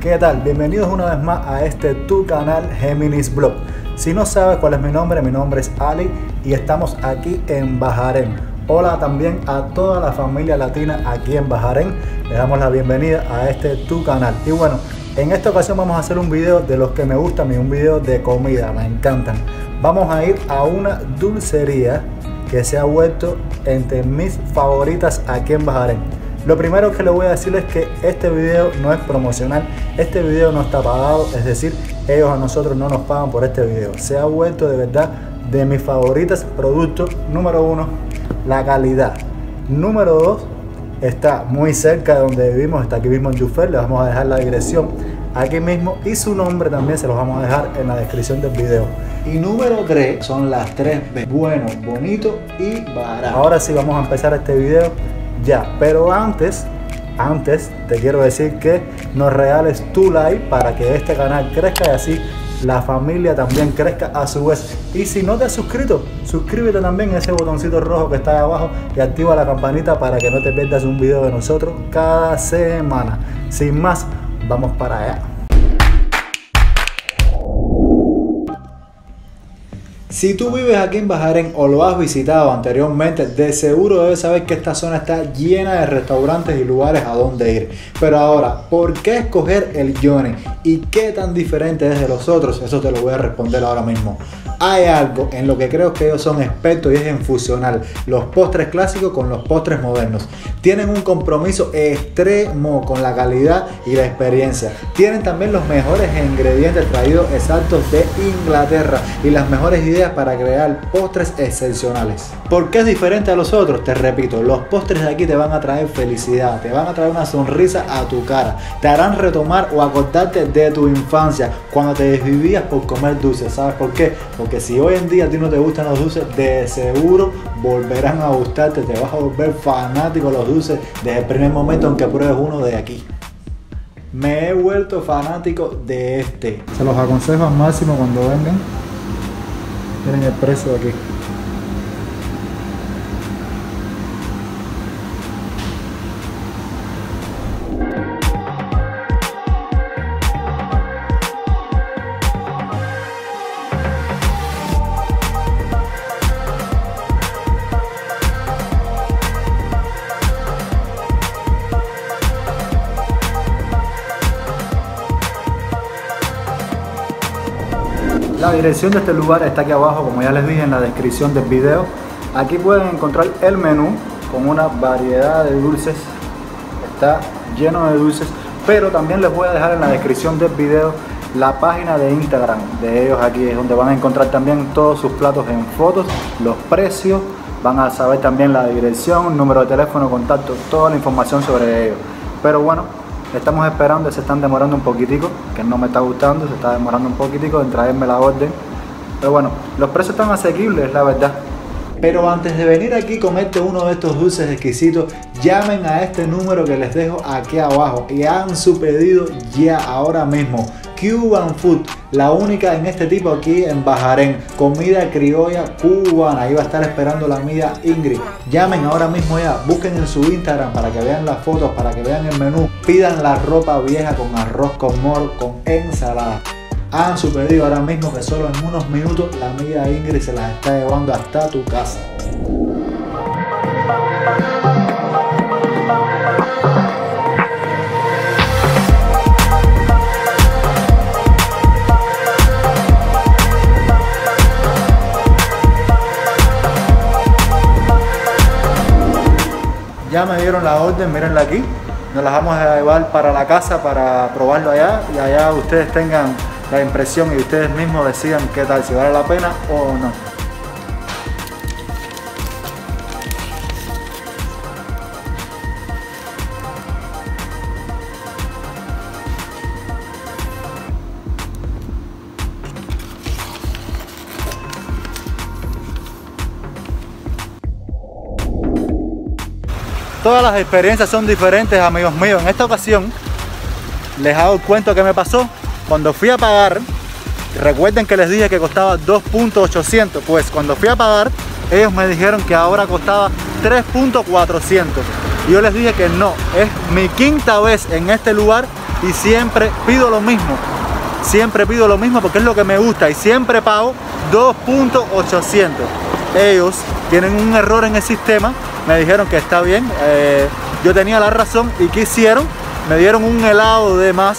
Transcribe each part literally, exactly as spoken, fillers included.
¿Qué tal? Bienvenidos una vez más a este tu canal Geminis Vlog. Si no sabes cuál es mi nombre, mi nombre es Ali y estamos aquí en Bahrain. Hola también a toda la familia latina aquí en Bahrain. Les damos la bienvenida a este tu canal. Y bueno, en esta ocasión vamos a hacer un video de los que me gustan, un video de comida, me encantan. Vamos a ir a una dulcería que se ha vuelto entre mis favoritas aquí en Bahrain. Lo primero que les voy a decir es que este video no es promocional, este video no está pagado, es decir, ellos a nosotros no nos pagan por este video. Se ha vuelto de verdad de mis favoritas productos. Número uno, la calidad. Número dos, está muy cerca de donde vivimos, está aquí mismo en Yufer, les vamos a dejar la dirección aquí mismo y su nombre también se los vamos a dejar en la descripción del video. Y número tres, son las tres B, bueno, bonito y barato. Ahora sí vamos a empezar este video. Ya, pero antes, antes te quiero decir que nos regales tu like para que este canal crezca y así la familia también crezca a su vez. Y si no te has suscrito, suscríbete también a ese botoncito rojo que está ahí abajo y activa la campanita para que no te pierdas un video de nosotros cada semana. Sin más, vamos para allá. Si tú vives aquí en Bahrain o lo has visitado anteriormente, de seguro debes saber que esta zona está llena de restaurantes y lugares a donde ir. Pero ahora, ¿por qué escoger el Johnny? ¿Y qué tan diferente es de los otros? Eso te lo voy a responder ahora mismo. Hay algo en lo que creo que ellos son expertos y es en fusionar los postres clásicos con los postres modernos. Tienen un compromiso extremo con la calidad y la experiencia. Tienen también los mejores ingredientes traídos exactos de Inglaterra y las mejores ideas para crear postres excepcionales. ¿Por qué es diferente a los otros? Te repito, los postres de aquí te van a traer felicidad, te van a traer una sonrisa a tu cara, te harán retomar o acordarte de tu infancia cuando te desvivías por comer dulces. ¿Sabes por qué? Porque si hoy en día a ti no te gustan los dulces, de seguro volverán a gustarte, te vas a volver fanático de los dulces desde el primer momento en que pruebes uno de aquí. Me he vuelto fanático de este. Se los aconsejo al máximo cuando vengan. Miren el precio de aquí. La dirección de este lugar está aquí abajo, como ya les dije en la descripción del video. Aquí pueden encontrar el menú con una variedad de dulces, está lleno de dulces, pero también les voy a dejar en la descripción del video la página de Instagram de ellos. Aquí es donde van a encontrar también todos sus platos en fotos, los precios, van a saber también la dirección, número de teléfono, contacto, toda la información sobre ellos. Pero bueno, estamos esperando, se están demorando un poquitico, que no me está gustando, se está demorando un poquitico en traerme la orden. Pero bueno, los precios están asequibles, la verdad. Pero antes de venir aquí a comerte uno de estos dulces exquisitos, llamen a este número que les dejo aquí abajo y hagan su pedido ya ahora mismo. Cuban Food, la única en este tipo aquí en Bahrain, comida criolla cubana. Ahí va a estar esperando la amiga Ingrid. Llamen ahora mismo ya, busquen en su Instagram para que vean las fotos, para que vean el menú. Pidan la ropa vieja con arroz con moro, con ensalada. Hagan su pedido ahora mismo que solo en unos minutos la amiga Ingrid se las está llevando hasta tu casa. Ya me dieron la orden, mírenla aquí. Nos las vamos a llevar para la casa para probarlo allá y allá ustedes tengan la impresión y ustedes mismos decidan qué tal, si vale la pena o no. Todas las experiencias son diferentes, amigos míos. En esta ocasión les hago el cuento que me pasó cuando fui a pagar. Recuerden que les dije que costaba dos punto ochocientos. Pues cuando fui a pagar, ellos me dijeron que ahora costaba tres punto cuatrocientos. Yo les dije que no, es mi quinta vez en este lugar y siempre pido lo mismo. Siempre pido lo mismo porque es lo que me gusta y siempre pago dos punto ochocientos. Ellos tienen un error en el sistema, me dijeron que está bien, eh, yo tenía la razón. ¿Y qué hicieron? Me dieron un helado de más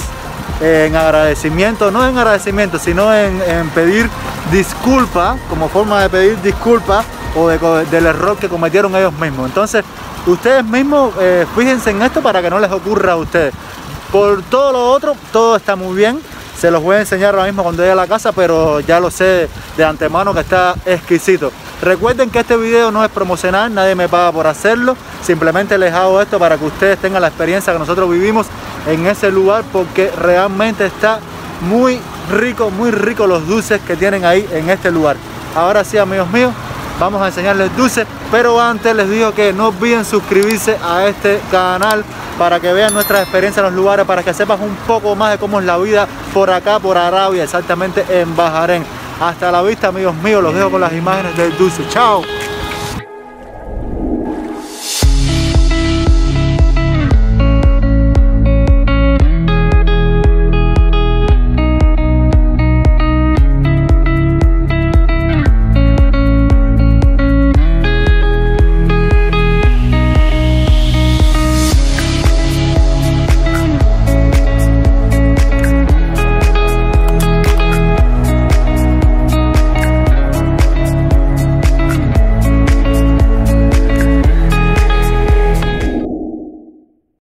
eh, en agradecimiento, no en agradecimiento, sino en, en pedir disculpa, como forma de pedir disculpa o de, del error que cometieron ellos mismos. Entonces, ustedes mismos eh, fíjense en esto para que no les ocurra a ustedes. Por todo lo otro, todo está muy bien. Se los voy a enseñar ahora mismo cuando llegue a la casa, pero ya lo sé de antemano que está exquisito. Recuerden que este video no es promocional, nadie me paga por hacerlo. Simplemente les hago esto para que ustedes tengan la experiencia que nosotros vivimos en ese lugar, porque realmente está muy rico, muy rico los dulces que tienen ahí en este lugar. Ahora sí, amigos míos, vamos a enseñarles dulces, pero antes les digo que no olviden suscribirse a este canal para que vean nuestras experiencias en los lugares, para que sepas un poco más de cómo es la vida por acá, por Arabia, exactamente en Bahrein. Hasta la vista, amigos míos, los dejo con las imágenes del dulce. ¡Chao!